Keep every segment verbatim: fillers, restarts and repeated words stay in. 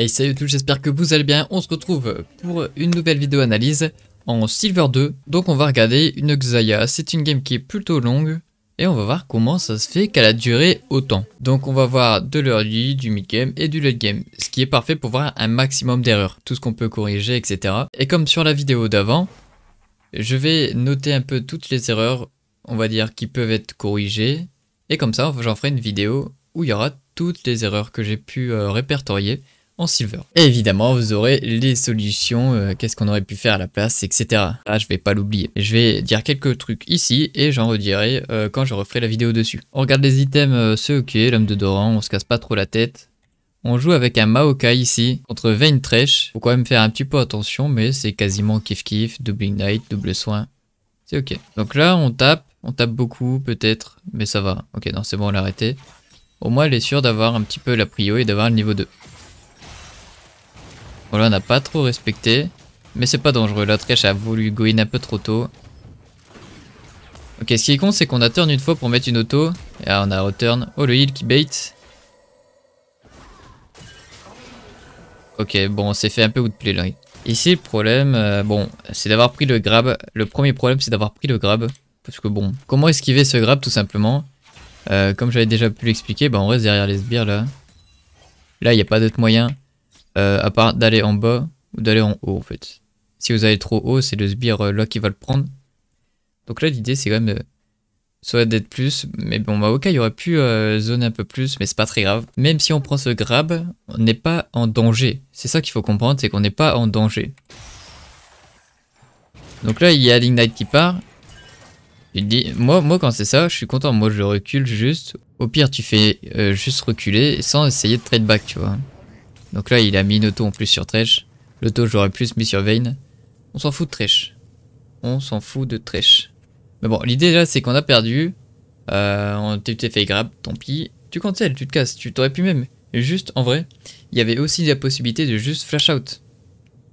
Hey, salut tout, j'espère que vous allez bien. On se retrouve pour une nouvelle vidéo analyse en Silver deux. Donc on va regarder une Xayah. C'est une game qui est plutôt longue et on va voir comment ça se fait qu'elle a duré autant. Donc on va voir de l'early, du mid-game et du late-game, ce qui est parfait pour voir un maximum d'erreurs, tout ce qu'on peut corriger, et cetera. Et comme sur la vidéo d'avant, je vais noter un peu toutes les erreurs, on va dire, qui peuvent être corrigées. Et comme ça, j'en ferai une vidéo où il y aura toutes les erreurs que j'ai pu euh, répertorier en silver. Et évidemment, vous aurez les solutions, euh, qu'est-ce qu'on aurait pu faire à la place, et cetera. Ah, je vais pas l'oublier. Je vais dire quelques trucs ici et j'en redirai euh, quand je referai la vidéo dessus. On regarde les items, euh, c'est ok, l'homme de Doran, on se casse pas trop la tête. On joue avec un Maokai ici, contre Vayne Thresh. Faut quand même faire un petit peu attention, mais c'est quasiment kiff-kiff, double ignite, double soin. C'est ok. Donc là, on tape, on tape beaucoup peut-être, mais ça va. Ok, non, c'est bon, on l'a arrêté. Au moins, elle est sûre d'avoir un petit peu la prio et d'avoir le niveau deux. Bon, là, on n'a pas trop respecté, mais c'est pas dangereux. La Thresh a voulu go in un peu trop tôt. Ok, ce qui est con, c'est qu'on a turn une fois pour mettre une auto. Et là, on a return. Oh, le heal qui bait. Ok, bon, on s'est fait un peu outplay là. Ici, le problème, euh, bon, c'est d'avoir pris le grab. Le premier problème, c'est d'avoir pris le grab. Parce que bon, comment esquiver ce grab tout simplement? euh, Comme j'avais déjà pu l'expliquer, bah, on reste derrière les sbires là. Là, il n'y a pas d'autre moyen euh, à part d'aller en bas ou d'aller en haut en fait. Si vous allez trop haut, c'est le sbire euh, là qui va le prendre. Donc là, l'idée, c'est quand même de... soit d'être plus, mais bon, Maokai, il aurait pu euh, zoner un peu plus, mais c'est pas très grave. Même si on prend ce grab, on n'est pas en danger. C'est ça qu'il faut comprendre, c'est qu'on n'est pas en danger. Donc là, il y a l'Ignite qui part. Il dit, moi, moi quand c'est ça, je suis content, moi je recule juste. Au pire, tu fais euh, juste reculer sans essayer de trade back, tu vois. Donc là, il a mis une auto en plus sur Thresh. L'auto, j'aurais plus mis sur Vayne. On s'en fout de Thresh. On s'en fout de Thresh. Mais bon, l'idée là, c'est qu'on a perdu. Euh, on t'es fait grab, tant pis. Tu cancel, tu te casses, tu t'aurais pu même. Juste, en vrai, il y avait aussi la possibilité de juste flash out.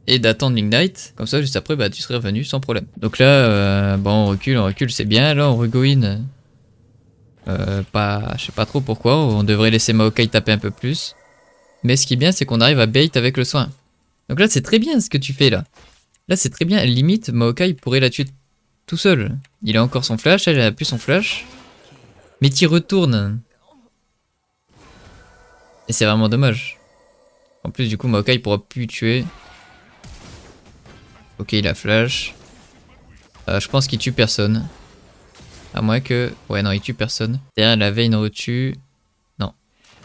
Et d'attendre l'ignite. Comme ça, juste après, bah, tu serais revenu sans problème. Donc là, euh, bon, on recule, on recule, c'est bien. Là, on re-go in. Euh, pas, je sais pas trop pourquoi. On devrait laisser Maokai taper un peu plus. Mais ce qui est bien, c'est qu'on arrive à bait avec le soin. Donc là, c'est très bien ce que tu fais là. Là, c'est très bien. Limite, Maokai pourrait la tuer tout seul. Il a encore son flash, elle a plus son flash. Mais t'y retournes. Et c'est vraiment dommage. En plus du coup Maokai pourra plus tuer. Ok, il a flash. Euh, je pense qu'il tue personne. À moins que... Ouais non, il tue personne. Derrière la Vayne retue. Non.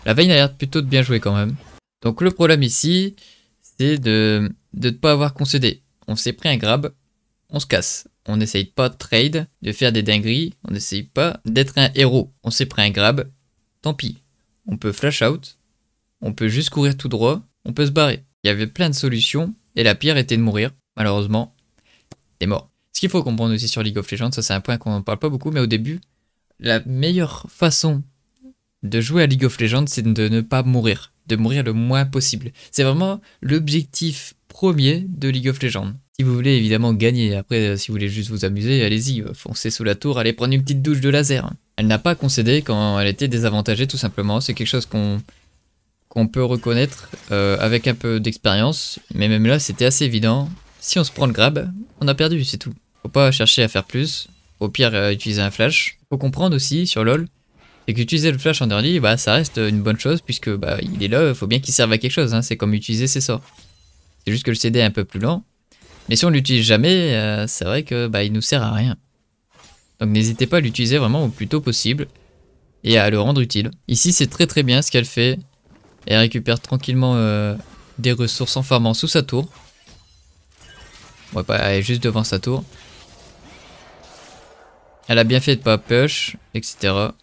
La Vayne a l'air plutôt de bien jouer quand même. Donc le problème ici, c'est de ne pas avoir concédé. On s'est pris un grab, on se casse. On n'essaye pas de trade, de faire des dingueries. On n'essaye pas d'être un héros. On s'est pris un grab. Tant pis. On peut flash out. On peut juste courir tout droit. On peut se barrer. Il y avait plein de solutions. Et la pire était de mourir. Malheureusement, t'es mort. Ce qu'il faut comprendre aussi sur League of Legends, ça c'est un point qu'on n'en parle pas beaucoup. Mais au début, la meilleure façon de jouer à League of Legends, c'est de ne pas mourir. De mourir le moins possible. C'est vraiment l'objectif premier de League of Legends. Si vous voulez évidemment gagner, après si vous voulez juste vous amuser, allez-y, foncez sous la tour, allez prendre une petite douche de laser. Elle n'a pas concédé quand elle était désavantagée tout simplement, c'est quelque chose qu'on qu'on peut reconnaître euh, avec un peu d'expérience, mais même là c'était assez évident, si on se prend le grab, on a perdu, c'est tout. Faut pas chercher à faire plus, au pire euh, utiliser un flash. Faut comprendre aussi sur LOL, c'est qu'utiliser le flash en early, bah ça reste une bonne chose puisque bah, il est là, faut bien qu'il serve à quelque chose, hein. C'est comme utiliser ses sorts. C'est juste que le C D est un peu plus lent. Mais si on l'utilise jamais, euh, c'est vrai que bah, il nous sert à rien. Donc n'hésitez pas à l'utiliser vraiment au plus tôt possible et à le rendre utile. Ici c'est très très bien ce qu'elle fait. Elle récupère tranquillement euh, des ressources en farmant sous sa tour. Ouais, bah, elle est juste devant sa tour. Elle a bien fait de pas push, et cetera.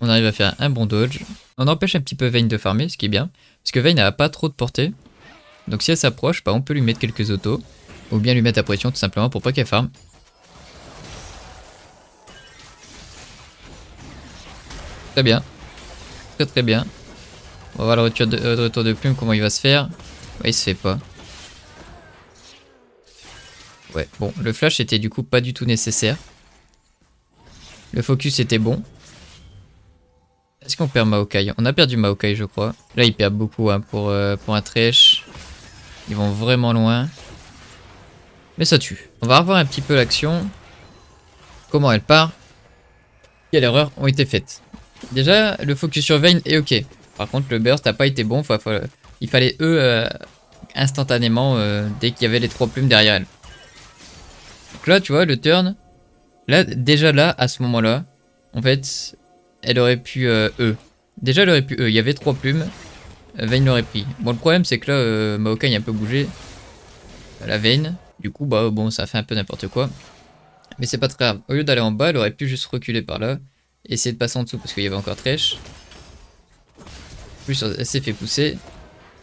On arrive à faire un bon dodge. On empêche un petit peu Vayne de farmer, ce qui est bien. Parce que Vayne n'a pas trop de portée. Donc si elle s'approche, bah, on peut lui mettre quelques autos. Ou bien lui mettre la pression tout simplement pour pas qu'elle farme. Très bien. Très très bien. On va voir le retour de, euh, le retour de plume, comment il va se faire. Ouais, il se fait pas. Ouais, bon, le flash était du coup pas du tout nécessaire. Le focus était bon. Est-ce qu'on perd Maokai? On a perdu Maokai, je crois. Là, ils perdent beaucoup hein, pour, euh, pour un Thresh. Ils vont vraiment loin. Mais ça tue. On va revoir un petit peu l'action. Comment elle part. Quelles erreurs ont été faites. Déjà, le focus sur Vayne est ok. Par contre, le burst n'a pas été bon. Faut, faut, il fallait, eux, euh, instantanément, euh, dès qu'il y avait les trois plumes derrière elle. Donc là, tu vois, le turn. Là, déjà là, à ce moment-là, en fait, elle aurait pu euh, E. Déjà, elle aurait pu E. Il y avait trois plumes. Vayne l'aurait pris. Bon, le problème, c'est que là, euh, Maokai a un peu bougé. La Vayne. Du coup, bah bon, ça fait un peu n'importe quoi. Mais c'est pas très grave. Au lieu d'aller en bas, elle aurait pu juste reculer par là. Essayer de passer en dessous parce qu'il y avait encore Thresh. En plus, elle s'est fait pousser.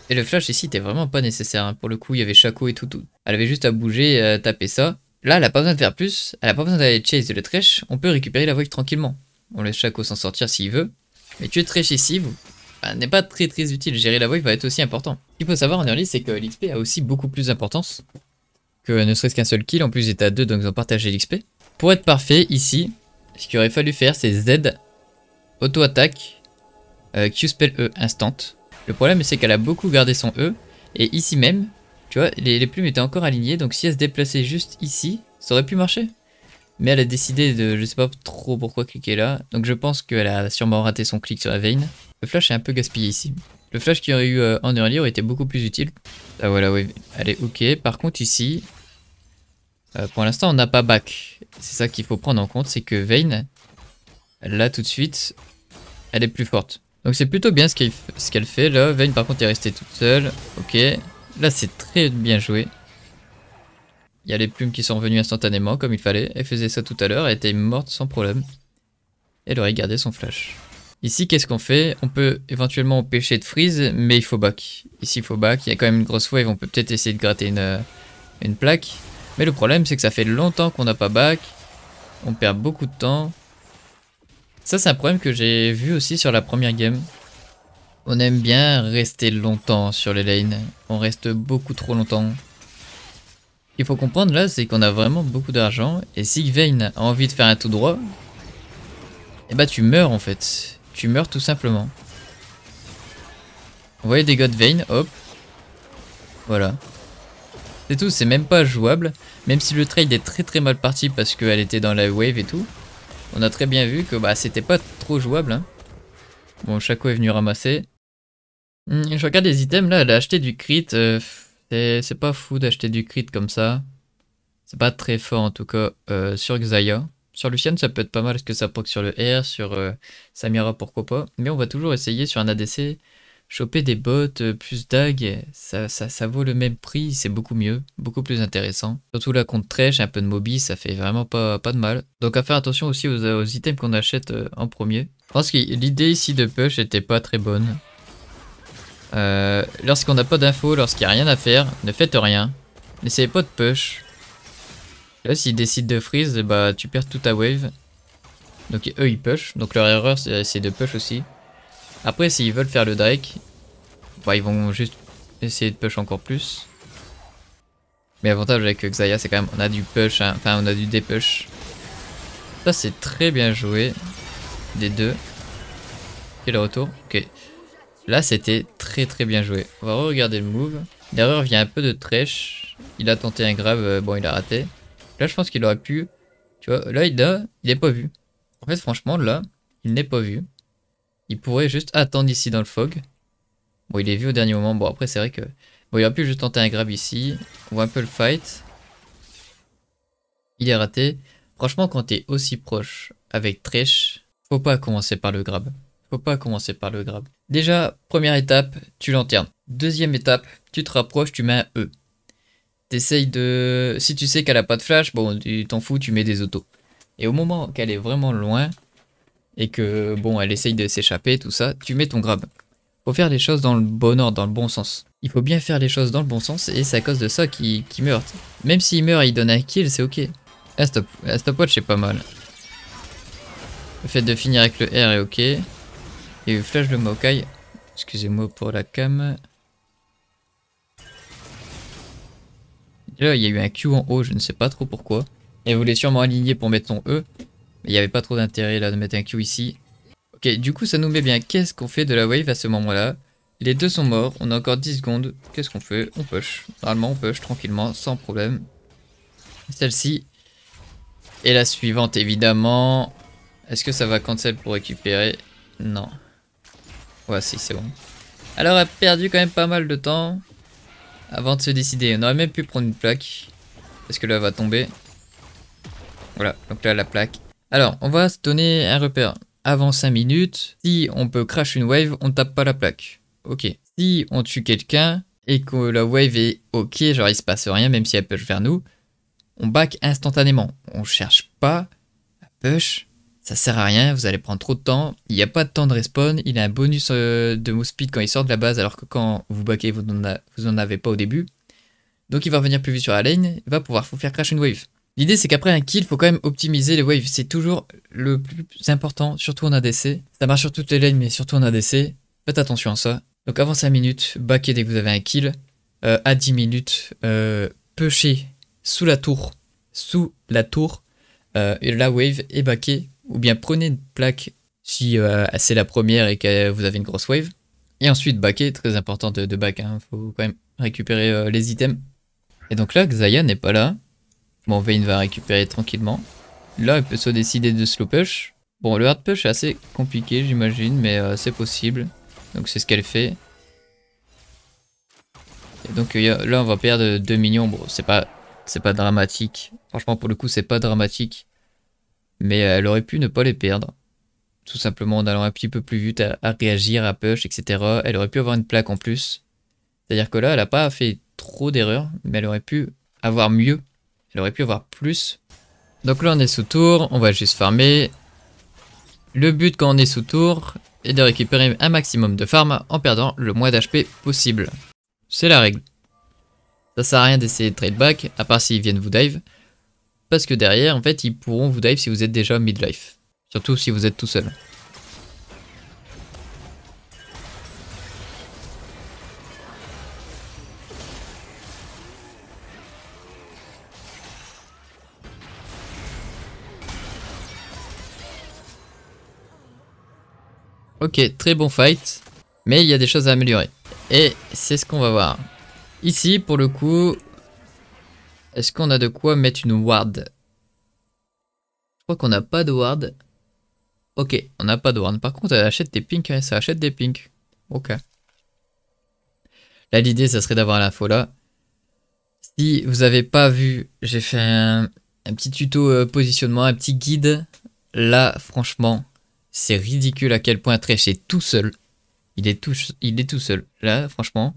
Et le flash ici était vraiment pas nécessaire. Hein. Pour le coup, il y avait Shaco et tout, tout. Elle avait juste à bouger et à taper ça. Là, elle a pas besoin de faire plus. Elle a pas besoin d'aller chase le Thresh. On peut récupérer la vogue tranquillement. On laisse Shaco s'en sortir s'il veut. Mais tuer Thresh ici, vous... Bah, n'est pas très très utile. Gérer la vogue va être aussi important. Ce qu'il faut savoir en early, c'est que l'X P a aussi beaucoup plus d'importance que ne serait-ce qu'un seul kill. En plus, ils étaient à deux, donc ils ont partagé l'X P. Pour être parfait, ici, ce qu'il aurait fallu faire, c'est Z, auto-attaque, euh, Q spell E, instant. Le problème, c'est qu'elle a beaucoup gardé son E. Et ici même, tu vois, les, les plumes étaient encore alignées. Donc si elle se déplaçait juste ici, ça aurait pu marcher. Mais elle a décidé de, je sais pas trop pourquoi cliquer là. Donc je pense qu'elle a sûrement raté son clic sur la Vayne. Le flash est un peu gaspillé ici. Le flash qu'il y aurait eu euh, en early aurait été beaucoup plus utile. Ah voilà, oui, elle est ok. Par contre ici, euh, pour l'instant on n'a pas back. C'est ça qu'il faut prendre en compte, c'est que Vayne, là tout de suite, elle est plus forte. Donc c'est plutôt bien ce qu'elle ce qu'elle fait là. Vayne par contre est restée toute seule. Ok, là c'est très bien joué. Il y a les plumes qui sont venues instantanément comme il fallait. Elle faisait ça tout à l'heure, elle était morte sans problème. Elle aurait gardé son flash. Ici, qu'est-ce qu'on fait? On peut éventuellement empêcher de freeze, mais il faut back. Ici, il faut back. Il y a quand même une grosse wave. On peut peut-être essayer de gratter une, une plaque. Mais le problème, c'est que ça fait longtemps qu'on n'a pas back. On perd beaucoup de temps. Ça, c'est un problème que j'ai vu aussi sur la première game. On aime bien rester longtemps sur les lanes. On reste beaucoup trop longtemps. Ce qu'il faut comprendre là, c'est qu'on a vraiment beaucoup d'argent. Et si Vayne a envie de faire un tout droit, eh bah, tu meurs en fait. Tu meurs tout simplement. Vous voyez des gars de Vayne, hop. Voilà. C'est tout, c'est même pas jouable. Même si le trade est très très mal parti parce qu'elle était dans la wave et tout. On a très bien vu que bah c'était pas trop jouable. Hein. Bon, Shaco est venu ramasser. Hum, je regarde les items là, elle a acheté du crit. Euh, c'est pas fou d'acheter du crit comme ça. C'est pas très fort en tout cas euh, sur Xayah. Sur Lucian, ça peut être pas mal, parce que ça proc sur le R, sur euh, Samira, pourquoi pas. Mais on va toujours essayer sur un A D C, choper des bottes, euh, plus d'ag, ça, ça, ça vaut le même prix, c'est beaucoup mieux, beaucoup plus intéressant. Surtout là, contre Thresh, un peu de Moby, ça fait vraiment pas, pas de mal. Donc à faire attention aussi aux, aux items qu'on achète euh, en premier. Je pense que l'idée ici de push était pas très bonne. Euh, lorsqu'on n'a pas d'infos, lorsqu'il n'y a rien à faire, ne faites rien. N'essayez pas de push. Là, s'ils décident de freeze, bah tu perds toute ta wave. Donc eux, ils push. Donc leur erreur, c'est de push aussi. Après, s'ils veulent faire le Drake, bah ils vont juste essayer de push encore plus. Mais l'avantage avec Xayah, c'est quand même on a du push, hein. Enfin on a du dépush. Ça, c'est très bien joué des deux. Et le retour, ok. Là, c'était très très bien joué. On va re-regarder le move. L'erreur vient un peu de Thresh. Il a tenté un grab, bon il a raté. Là, je pense qu'il aurait pu... Tu vois, là, il a, il n'est pas vu. En fait, franchement, là, il n'est pas vu. Il pourrait juste attendre ici dans le fog. Bon, il est vu au dernier moment. Bon, après, c'est vrai que... Bon, il aurait pu juste tenter un grab ici. On voit un peu le fight. Il est raté. Franchement, quand t'es aussi proche avec Thresh, faut pas commencer par le grab. Faut pas commencer par le grab. Déjà, première étape, tu lanternes. Deuxième étape, tu te rapproches, tu mets un E. T'essayes de... Si tu sais qu'elle a pas de flash, bon, tu t'en fous, tu mets des autos. Et au moment qu'elle est vraiment loin, et que, bon, elle essaye de s'échapper, tout ça, tu mets ton grab. Faut faire les choses dans le bon ordre, dans le bon sens. Il faut bien faire les choses dans le bon sens, et c'est à cause de ça qu'il qu'il meurt. Même s'il meurt et il donne un kill, c'est ok. Ah, stop. Ah, stopwatch, c'est pas mal. Le fait de finir avec le R est ok. Et le flash de Maokai. Excusez-moi pour la cam... Là, il y a eu un Q en haut, je ne sais pas trop pourquoi. Elle voulait sûrement aligner pour mettre son E. Mais il n'y avait pas trop d'intérêt là de mettre un Q ici. Ok, du coup ça nous met bien. Qu'est-ce qu'on fait de la wave à ce moment-là? Les deux sont morts, on a encore dix secondes. Qu'est-ce qu'on fait? On push. Normalement on push tranquillement, sans problème. Celle-ci. Et la suivante évidemment. Est-ce que ça va cancel pour récupérer? Non. Ouais si, c'est bon. Alors elle a perdu quand même pas mal de temps avant de se décider. On aurait même pu prendre une plaque. Parce que là elle va tomber. Voilà, donc là la plaque. Alors on va se donner un repère. Avant cinq minutes, si on peut crash une wave, on tape pas la plaque. Ok. Si on tue quelqu'un et que la wave est ok, genre il se passe rien, même si elle push vers nous, on back instantanément. On cherche pas à push, ça sert à rien, vous allez prendre trop de temps. Il n'y a pas de temps de respawn, il a un bonus euh, de move speed quand il sort de la base, alors que quand vous backez, vous n'en avez pas au début. Donc il va revenir plus vite sur la lane, il va pouvoir vous faire crash une wave. L'idée c'est qu'après un kill, il faut quand même optimiser les waves, c'est toujours le plus important, surtout en A D C. Ça marche sur toutes les lanes, mais surtout en A D C, faites attention à ça. Donc avant cinq minutes, backez dès que vous avez un kill, euh, à dix minutes, euh, pushez sous la tour, sous la tour, euh, et la wave est backée, ou bien prenez une plaque si euh, c'est la première et que vous avez une grosse wave. Et ensuite backez, très important de, de back, hein. Faut quand même récupérer euh, les items. Et donc là, Xayah n'est pas là. Bon, Vayne va récupérer tranquillement. Là, il peut se décider de slow push. Bon, le hard push est assez compliqué, j'imagine, mais euh, c'est possible. Donc, c'est ce qu'elle fait. Et donc, euh, là, on va perdre deux millions. Bon, c'est pas, c'est pas dramatique. Franchement, pour le coup, c'est pas dramatique. Mais euh, elle aurait pu ne pas les perdre. Tout simplement en allant un petit peu plus vite à, à réagir, à push, et cetera. Elle aurait pu avoir une plaque en plus. C'est-à-dire que là, elle a pas fait trop d'erreurs, mais elle aurait pu avoir mieux. Elle aurait pu avoir plus. Donc là on est sous tour, on va juste farmer. Le but quand on est sous tour est de récupérer un maximum de farm en perdant le moins d'H P possible. C'est la règle. Ça sert à rien d'essayer de trade back, à part s'ils viennent vous dive. Parce que derrière en fait ils pourront vous dive si vous êtes déjà midlife. Surtout si vous êtes tout seul. Ok, très bon fight, mais il y a des choses à améliorer. Et c'est ce qu'on va voir. Ici, pour le coup, est-ce qu'on a de quoi mettre une ward? Je crois qu'on n'a pas de ward. Ok, on n'a pas de ward. Par contre, elle achète des pinks, hein, ça achète des pinks. Ok. Là, l'idée, ça serait d'avoir l'info là. Si vous n'avez pas vu, j'ai fait un, un petit tuto euh, positionnement, un petit guide. Là, franchement... C'est ridicule à quel point Thresh est tout seul. Il est tout, il est tout seul. Là, franchement,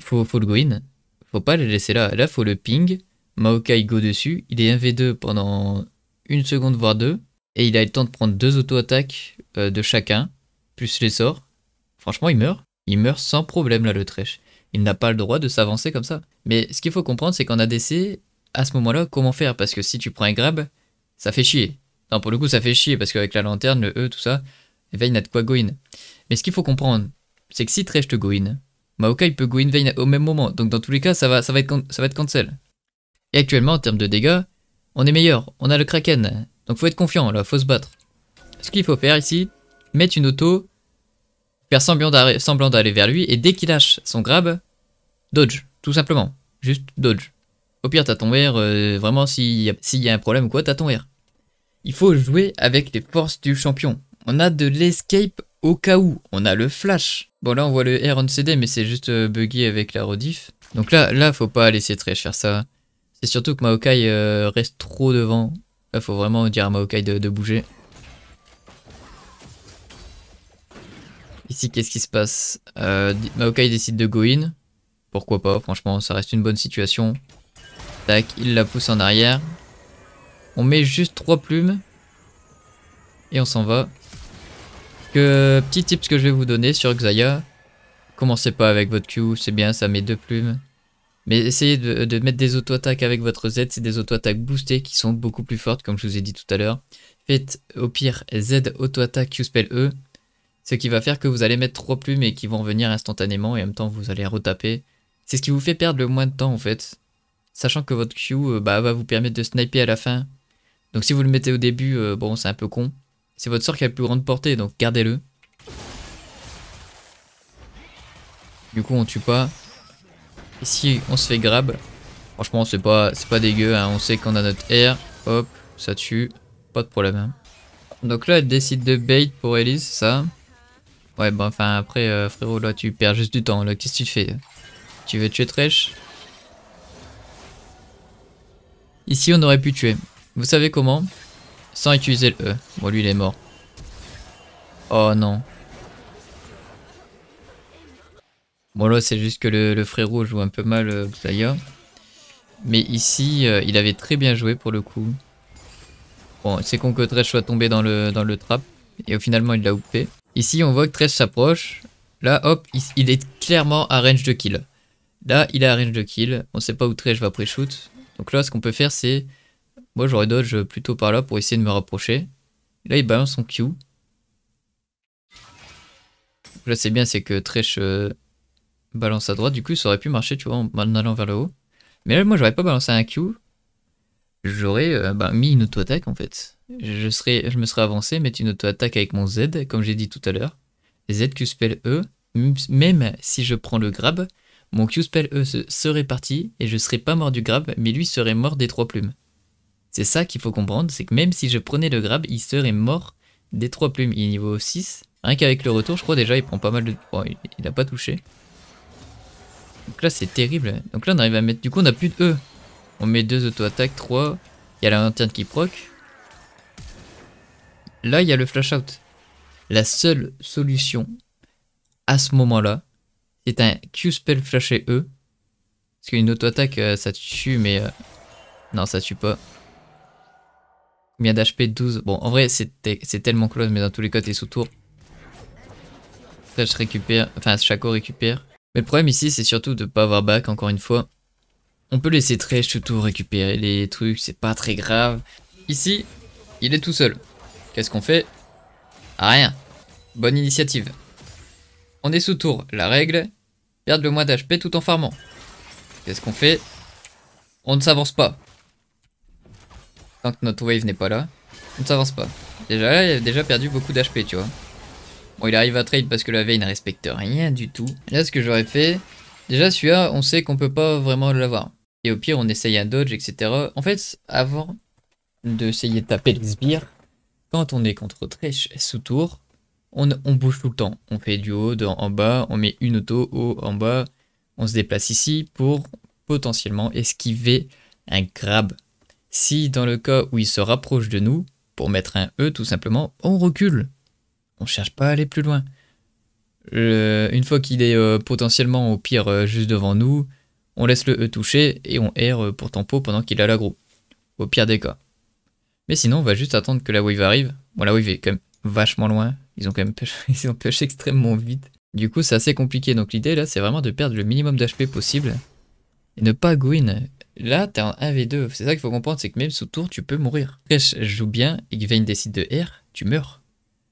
faut, faut le green. Faut pas le laisser là. Là, faut le ping. Maokai go dessus. Il est un v deux pendant une seconde, voire deux. Et il a le temps de prendre deux auto-attaques euh, de chacun, plus les sorts. Franchement, il meurt. Il meurt sans problème, là, le Thresh. Il n'a pas le droit de s'avancer comme ça. Mais ce qu'il faut comprendre, c'est qu'en A D C, à ce moment-là, comment faire? Parce que si tu prends un grab, ça fait chier. Non, pour le coup, ça fait chier, parce qu'avec la lanterne, le E, tout ça, Vayne a de quoi go in. Mais ce qu'il faut comprendre, c'est que si Thresh te go in, Maokai peut go in Vayne au même moment. Donc dans tous les cas, ça va, ça va, être, ça va être cancel. Et actuellement, en termes de dégâts, on est meilleur. On a le Kraken. Donc faut être confiant, là, faut se battre. Ce qu'il faut faire ici, mettre une auto, faire semblant d'aller vers lui, et dès qu'il lâche son grab, dodge, tout simplement. Juste dodge. Au pire, t'as ton R, euh, vraiment, s'il y, si y a un problème ou quoi, t'as ton R. Il faut jouer avec les forces du champion. On a de l'escape au cas où. On a le flash. Bon là on voit le R en C D mais c'est juste buggé avec la rediff. Donc là, là faut pas laisser Thresh faire ça. C'est surtout que Maokai euh, reste trop devant. Là faut vraiment dire à Maokai de, de bouger. Ici qu'est-ce qui se passe? euh, Maokai décide de go in. Pourquoi pas, franchement ça reste une bonne situation. Tac, il la pousse en arrière. On met juste trois plumes. Et on s'en va. Que, petit tips que je vais vous donner sur Xayah. Commencez pas avec votre Q, c'est bien, ça met deux plumes. Mais essayez de, de mettre des auto-attaques avec votre Z. C'est des auto-attaques boostées qui sont beaucoup plus fortes, comme je vous ai dit tout à l'heure. Faites au pire Z auto-attaque Q-Spell E. Ce qui va faire que vous allez mettre trois plumes et qui vont venir instantanément. Et en même temps, vous allez retaper. C'est ce qui vous fait perdre le moins de temps en fait. Sachant que votre Q bah, va vous permettre de sniper à la fin. Donc si vous le mettez au début, euh, bon c'est un peu con. C'est votre sort qui a la plus grande portée, donc gardez-le. Du coup on tue pas. Et si on se fait grab, franchement c'est pas, c'est pas dégueu, hein. On sait qu'on a notre air, hop, ça tue, pas de problème. Hein. Donc là elle décide de bait pour Elise, c'est ça. Ouais bah enfin après euh, frérot là tu perds juste du temps, là qu'est-ce que tu fais? Tu veux tuer Thresh? Ici on aurait pu tuer, vous savez comment? Sans utiliser le E. Bon lui il est mort. Oh non. Bon là c'est juste que le, le frérot joue un peu mal euh, Xayah. Mais ici euh, il avait très bien joué pour le coup. Bon c'est con que Thresh soit tombé dans le, dans le trap. Et finalement il l'a hoopé. Ici on voit que Thresh s'approche. Là hop il, il est clairement à range de kill. Là il est à range de kill. On sait pas où Thresh va pré-shoot. Donc là ce qu'on peut faire c'est... Moi j'aurais dodge plutôt par là pour essayer de me rapprocher. Là il balance son Q. Là c'est bien c'est que Thresh... Euh... balance à droite, du coup ça aurait pu marcher tu vois en allant vers le haut, mais là moi j'aurais pas balancé un Q, j'aurais euh, bah, mis une auto-attaque en fait, je, serais, je me serais avancé, mettre une auto-attaque avec mon Z comme j'ai dit tout à l'heure, Z Q spell E, même si je prends le grab, mon Q spell E serait parti et je serais pas mort du grab, mais lui serait mort des trois plumes. C'est ça qu'il faut comprendre, c'est que même si je prenais le grab, il serait mort des trois plumes, il est niveau six, rien qu'avec le retour je crois déjà il prend pas mal de... Bon, il, il a pas touché. Donc là c'est terrible, donc là on arrive à mettre, du coup on a plus de E. On met deux auto-attaques, trois, il y a la lanterne qui proc. Là il y a le flash out. La seule solution à ce moment là, c'est un Q-spell flashé E. Parce qu'une auto-attaque ça tue mais... Euh... Non ça tue pas. Combien d'H P? douze. Bon en vrai c'est tellement close mais dans tous les cas t'es sous tour. Là je récupère, enfin Shaco récupère. Mais le problème ici c'est surtout de ne pas avoir back encore une fois. On peut laisser Thresh tout récupérer les trucs, c'est pas très grave. Ici, il est tout seul. Qu'est-ce qu'on fait? Rien. Bonne initiative. On est sous tour. La règle, perdre le moins d'H P tout en farmant. Qu'est-ce qu'on fait? On ne s'avance pas. Tant que notre wave n'est pas là, on ne s'avance pas. Déjà là, il a déjà perdu beaucoup d'H P tu vois. Bon, il arrive à trade parce que la Vayne ne respecte rien du tout. Là, ce que j'aurais fait... Déjà, celui-là, on sait qu'on peut pas vraiment l'avoir. Et au pire, on essaye un dodge, et cetera. En fait, avant d'essayer de taper les sbires, quand on est contre Thresh sous tour, on, on bouge tout le temps. On fait du haut, de, en bas, on met une auto, haut, en bas. On se déplace ici pour potentiellement esquiver un grab. Si, dans le cas où il se rapproche de nous, pour mettre un E, tout simplement, on recule. On cherche pas à aller plus loin. Le, une fois qu'il est euh, potentiellement au pire euh, juste devant nous, on laisse le E toucher et on erre euh, pour tempo pendant qu'il a l'aggro. Au pire des cas. Mais sinon on va juste attendre que la wave arrive. Bon la wave est quand même vachement loin. Ils ont quand même pêché, ils ont pêché extrêmement vite. Du coup c'est assez compliqué. Donc l'idée là c'est vraiment de perdre le minimum d'H P possible. Et ne pas go in. Là t'es en un v deux. C'est ça qu'il faut comprendre, c'est que même sous tour tu peux mourir. Thresh joue bien et que Vayne décide de erre, tu meurs.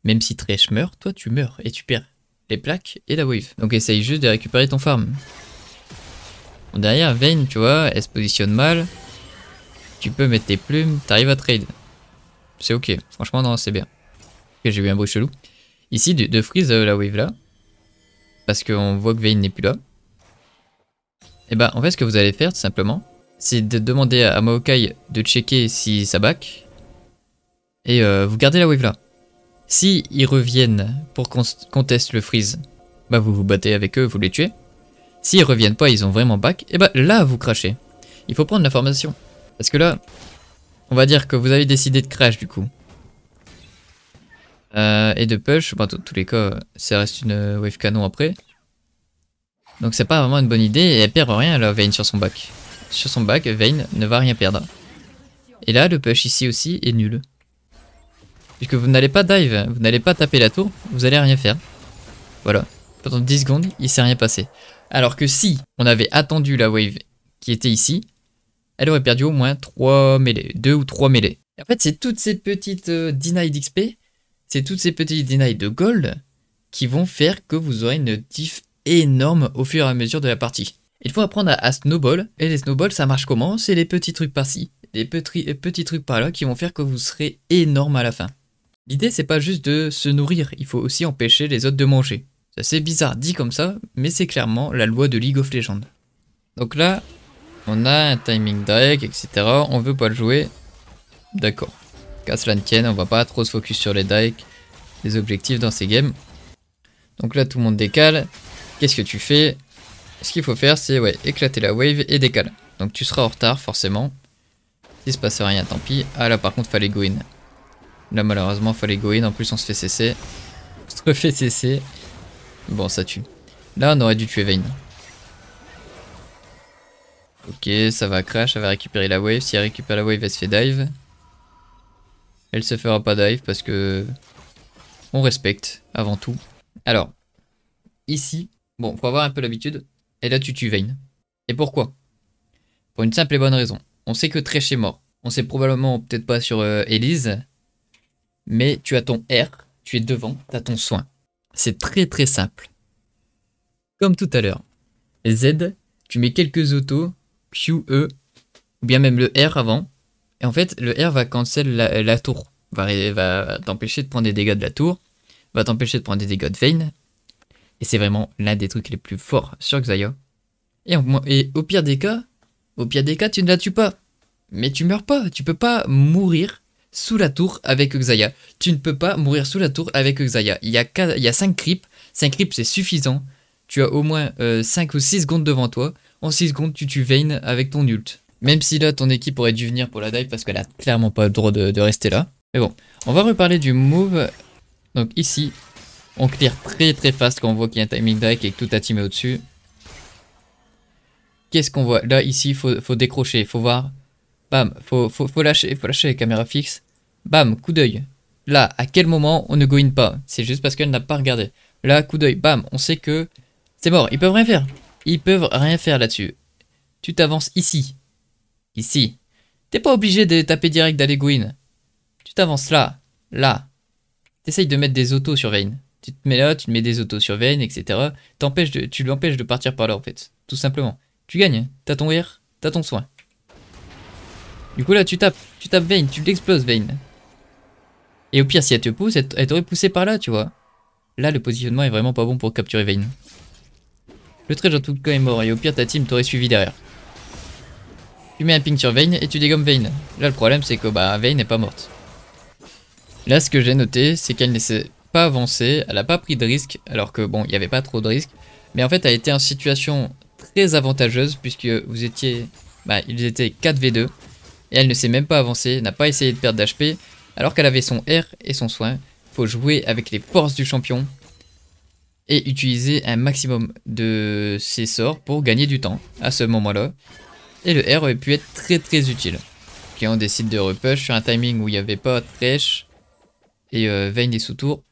Même si Thresh meurt, toi tu meurs et tu perds les plaques et la wave. Donc essaye juste de récupérer ton farm. Bon, derrière Vayne, tu vois, elle se positionne mal. Tu peux mettre tes plumes, t'arrives à trade. C'est ok, franchement non, c'est bien. Okay, j'ai eu un bruit chelou. Ici, de, de freeze euh, la wave là. Parce qu'on voit que Vayne n'est plus là. Et bah en fait, ce que vous allez faire tout simplement, c'est de demander à Maokai de checker si ça back. Et euh, vous gardez la wave là. Si ils reviennent pour qu'on conteste le freeze, bah vous vous battez avec eux, vous les tuez. S'ils reviennent pas, ils ont vraiment back, et bah là vous crashez. Il faut prendre la formation. Parce que là, on va dire que vous avez décidé de crash du coup. Euh, et de push, bah, tous les cas, ça reste une wave canon après. Donc c'est pas vraiment une bonne idée, et elle perd rien là, Vayne sur son back. Sur son back, Vayne ne va rien perdre. Et là, le push ici aussi est nul. Puisque vous n'allez pas dive, vous n'allez pas taper la tour, vous allez rien faire. Voilà. Pendant dix secondes, il s'est rien passé. Alors que si on avait attendu la wave qui était ici, elle aurait perdu au moins trois mêlées, deux ou trois mêlées. Et en fait, c'est toutes ces petites euh, denies d'X P, c'est toutes ces petites denies de gold qui vont faire que vous aurez une diff énorme au fur et à mesure de la partie. Il faut apprendre à, à snowball, et les snowballs ça marche comment? C'est les petits trucs par-ci, les petits, petits trucs par-là qui vont faire que vous serez énorme à la fin. L'idée c'est pas juste de se nourrir, il faut aussi empêcher les autres de manger. C'est assez bizarre dit comme ça, mais c'est clairement la loi de League of Legends. Donc là, on a un timing Drake, et cetera. On veut pas le jouer. D'accord. Qu'à cela ne tienne, on va pas trop se focus sur les Drake, les objectifs dans ces games. Donc là, tout le monde décale. Qu'est-ce que tu fais? Ce qu'il faut faire, c'est ouais, éclater la wave et décale. Donc tu seras en retard, forcément. S'il se passe rien, tant pis. Ah là, par contre, fallait go in. Là, malheureusement, fallait go in. En plus, on se fait C C. On se refait C C. Bon, ça tue. Là, on aurait dû tuer Vayne. Ok, ça va crash. Elle va récupérer la wave. Si elle récupère la wave, elle se fait dive. Elle se fera pas dive parce que... on respecte, avant tout. Alors, ici... bon, faut avoir un peu l'habitude. Et là, tu tues Vayne. Et pourquoi? Pour une simple et bonne raison. On sait que Thresh est mort. On sait probablement peut-être pas sur euh, Elise. Mais tu as ton R. Tu es devant. Tu as ton soin. C'est très très simple. Comme tout à l'heure. Z, tu mets quelques autos. Q, E. Ou bien même le R avant. Et en fait, le R va cancel la, la tour. Va, va t'empêcher de prendre des dégâts de la tour. Va t'empêcher de prendre des dégâts de Vayne. Et c'est vraiment l'un des trucs les plus forts sur Xayah. Et, et au pire des cas, au pire des cas, tu ne la tues pas. Mais tu meurs pas. Tu peux pas mourir sous la tour avec Xayah. Tu ne peux pas mourir sous la tour avec Xayah. Il y a, il y a cinq creeps. cinq creeps, c'est suffisant. Tu as au moins euh, cinq ou six secondes devant toi. En six secondes, tu tues Vayne avec ton ult. Même si là, ton équipe aurait dû venir pour la dive parce qu'elle a clairement pas le droit de, de rester là. Mais bon, on va reparler du move. Donc ici... on clear très très fast quand on voit qu'il y a un timing Drake et que tout a teamé au-dessus. Qu'est-ce qu'on voit? Là, ici, il faut, faut décrocher, il faut voir. Bam, il faut, faut, faut, lâcher, faut lâcher les caméras fixes. Bam, coup d'œil. Là, à quel moment on ne go in pas? C'est juste parce qu'elle n'a pas regardé. Là, coup d'œil, bam, on sait que c'est mort. Ils peuvent rien faire. Ils peuvent rien faire là-dessus. Tu t'avances ici. Ici. T'es pas obligé de taper direct d'aller go in. Tu t'avances là. Là. T'essayes de mettre des autos sur Vayne. Tu te mets là, tu te mets des autos sur Vayne, et cetera. T'empêches de, tu l'empêches de partir par là, en fait. Tout simplement. Tu gagnes. T'as ton R, t'as ton soin. Du coup, là, tu tapes. Tu tapes Vayne, tu l'exploses, Vayne. Et au pire, si elle te pousse, elle t'aurait poussé par là, tu vois. Là, le positionnement est vraiment pas bon pour capturer Vayne. Le trade, en tout cas, est mort. Et au pire, ta team t'aurait suivi derrière. Tu mets un ping sur Vayne et tu dégommes Vayne. Là, le problème, c'est que bah, Vayne n'est pas morte. Là, ce que j'ai noté, c'est qu'elle n'essaie pas avancé, elle n'a pas pris de risque, alors que bon, il n'y avait pas trop de risque, mais en fait elle était en situation très avantageuse puisque vous étiez, bah, ils étaient quatre contre deux et elle ne s'est même pas avancée, n'a pas essayé de perdre d'H P alors qu'elle avait son R et son soin. Faut jouer avec les forces du champion et utiliser un maximum de ses sorts pour gagner du temps à ce moment-là, et le R aurait pu être très très utile. Ok, on décide de repush sur un timing où il n'y avait pas Thresh et euh, Vayne est sous tour.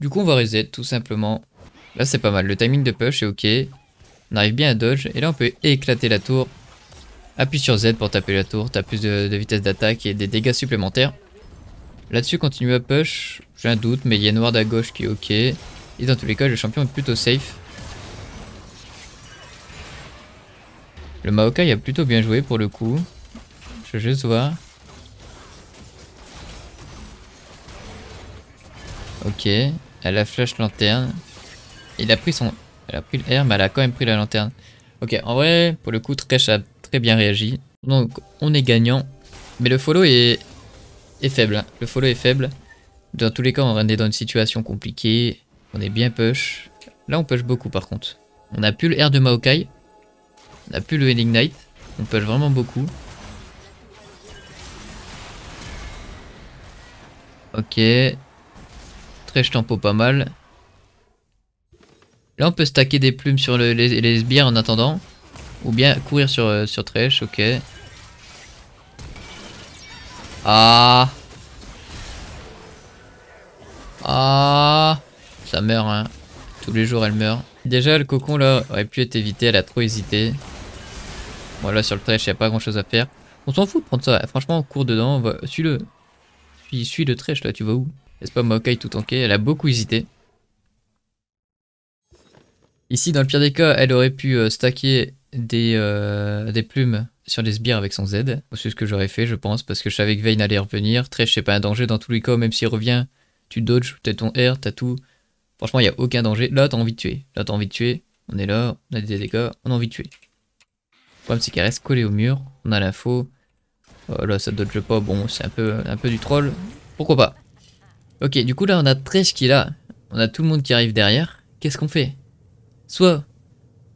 Du coup on va reset tout simplement. Là c'est pas mal, le timing de push est ok. On arrive bien à dodge et là on peut éclater la tour. Appuie sur Z pour taper la tour, t'as plus de, de vitesse d'attaque et des dégâts supplémentaires. Là-dessus continue à push, j'ai un doute mais il y a une ward à gauche qui est ok. Et dans tous les cas le champion est plutôt safe. Le Maokai a plutôt bien joué pour le coup. Je vais juste voir. Ok. Elle a flash lanterne. Il a pris son... elle a pris le R, mais elle a quand même pris la lanterne. Ok, en vrai, pour le coup, Thresh a très bien réagi. Donc, on est gagnant. Mais le follow est, est faible. Le follow est faible. Dans tous les cas, on est dans une situation compliquée. On est bien push. Là, on push beaucoup, par contre. On n'a plus le R de Maokai. On n'a plus le Healing Knight. On push vraiment beaucoup. Ok. Thresh tempo pas mal. Là on peut stacker des plumes sur le, les, les sbires en attendant. Ou bien courir sur, euh, sur Thresh, ok. Ah. Ah. Ça meurt hein. Tous les jours elle meurt. Déjà le cocon là aurait pu être évité, elle a trop hésité. Bon là sur le Thresh il n'y a pas grand chose à faire. On s'en fout de prendre ça, franchement on court dedans, va... suis-le. Suis, suis le Thresh là, tu vas où? N'est-ce pas Maokai tout tanké? Elle a beaucoup hésité. Ici, dans le pire des cas, elle aurait pu euh, stacker des, euh, des plumes sur les sbires avec son Z. C'est ce que j'aurais fait, je pense, parce que je savais que Vayne allait revenir. Thresh, c'est pas un danger dans tous les cas, même s'il revient, tu dodges, t'as ton R, t'as tout. Franchement, il n'y a aucun danger. Là, t'as envie de tuer. Là, t'as envie de tuer. On est là, on a des dégâts, on a envie de tuer. Le problème, c'est qu'elle reste collée au mur. On a l'info. Euh, là, ça dodge pas. Bon, c'est un peu, un peu du troll. Pourquoi pas? Ok, du coup, là, on a Thresh qui est là. On a tout le monde qui arrive derrière. Qu'est-ce qu'on fait? Soit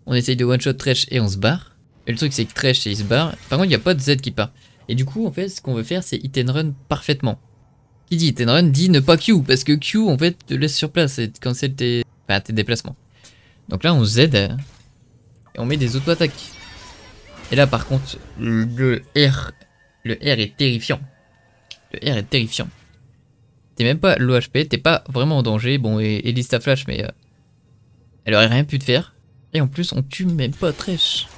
on essaye de one-shot Thresh et on se barre. Et le truc, c'est que Thresh, il se barre. Par contre, il n'y a pas de Z qui part. Et du coup, en fait, ce qu'on veut faire, c'est hit and run parfaitement. Qui dit hit and run dit ne pas Q, parce que Q, en fait, te laisse sur place et cancel tes, enfin, tes déplacements. Donc là, on Z et on met des auto-attaques. Et là, par contre, le R, le R est terrifiant. Le R est terrifiant. T'es même pas low H P, t'es pas vraiment en danger. Bon, et Elise ta flash, mais euh, elle aurait rien pu te faire. Et en plus, on tue même pas Thresh.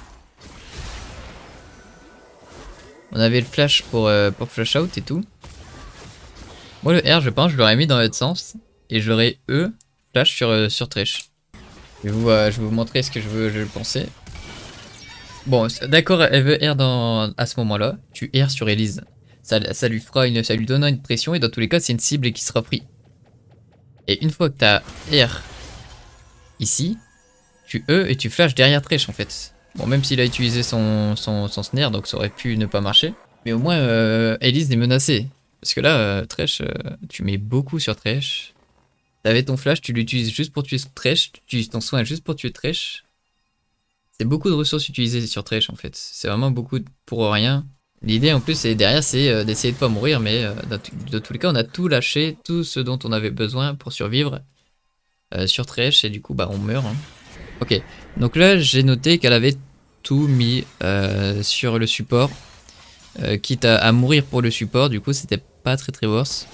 On avait le flash pour, euh, pour flash out et tout. Moi, le R, je pense, je l'aurais mis dans l'autre sens. Et je l'aurais E, flash sur, euh, sur Thresh. Je vais vous, euh, vous montrer ce que je veux, je pensais. Bon, d'accord, elle veut R dans, à ce moment-là. Tu R sur Elise. Ça, ça lui fera une, ça lui donnera une pression. Et dans tous les cas, c'est une cible qui sera prise. Et une fois que tu as R ici, tu E et tu flash derrière Thresh en fait. Bon, même s'il a utilisé son, son, son snare, donc ça aurait pu ne pas marcher. Mais au moins, euh, Elise est menacée. Parce que là, euh, Thresh, euh, tu mets beaucoup sur Thresh. T'avais ton flash, tu l'utilises juste pour tuer Thresh. Tu utilises ton soin juste pour tuer Thresh. C'est beaucoup de ressources utilisées sur Thresh, en fait. C'est vraiment beaucoup pour rien. L'idée, en plus, et derrière, c'est euh, d'essayer de pas mourir. Mais euh, dans, dans tous les cas, on a tout lâché, tout ce dont on avait besoin pour survivre euh, sur Thresh. Et du coup, bah, on meurt. Hein. Ok, donc là j'ai noté qu'elle avait tout mis euh, sur le support, euh, quitte à, à mourir pour le support, du coup c'était pas très très worse.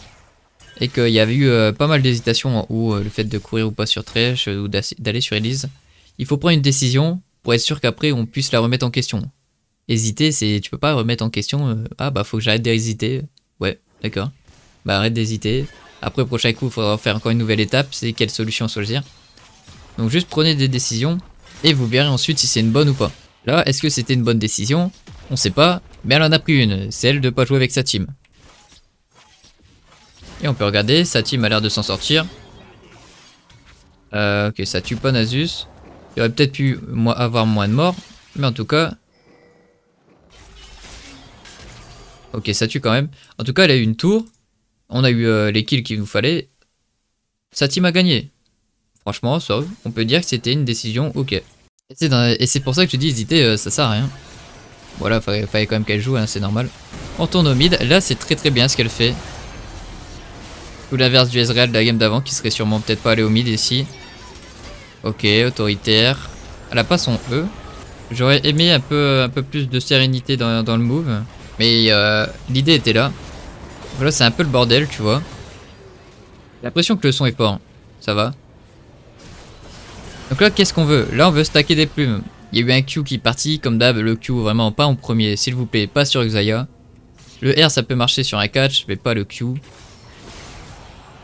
Et qu'il y avait eu euh, pas mal d'hésitations, hein, ou euh, le fait de courir ou pas sur Thresh, ou d'aller sur Elise. Il faut prendre une décision pour être sûr qu'après on puisse la remettre en question. Hésiter, c'est tu peux pas remettre en question, euh, ah bah faut que j'arrête d'hésiter, ouais d'accord, bah arrête d'hésiter. Après pour chaque coup il faudra faire encore une nouvelle étape, c'est quelle solution choisir. Donc juste prenez des décisions et vous verrez ensuite si c'est une bonne ou pas. Là, est-ce que c'était une bonne décision? On sait pas, mais elle en a pris une, celle de pas jouer avec sa team. Et on peut regarder, sa team a l'air de s'en sortir. Euh, ok, ça tue pas Nasus. Il aurait peut-être pu avoir moins de morts, mais en tout cas... Ok, ça tue quand même. En tout cas, elle a eu une tour, on a eu euh, les kills qu'il nous fallait. Sa team a gagné. Franchement, sauf, on peut dire que c'était une décision ok. Et c'est pour ça que je dis hésiter, euh, ça sert à rien. Voilà, fallait, fallait quand même qu'elle joue, hein, c'est normal. On tourne au mid, là c'est très très bien ce qu'elle fait. Tout l'inverse du Ezreal de la game d'avant qui serait sûrement peut-être pas allé au mid ici. Ok, autoritaire. Elle a pas son E. J'aurais aimé un peu, un peu plus de sérénité dans, dans le move. Mais euh, l'idée était là. Voilà, c'est un peu le bordel, tu vois. J'ai l'impression que le son est fort. Ça va. Donc là, qu'est-ce qu'on veut? Là, on veut stacker des plumes. Il y a eu un Q qui est parti, comme d'hab, le Q vraiment pas en premier, s'il vous plaît, pas sur Xayah. Le R, ça peut marcher sur un catch, mais pas le Q.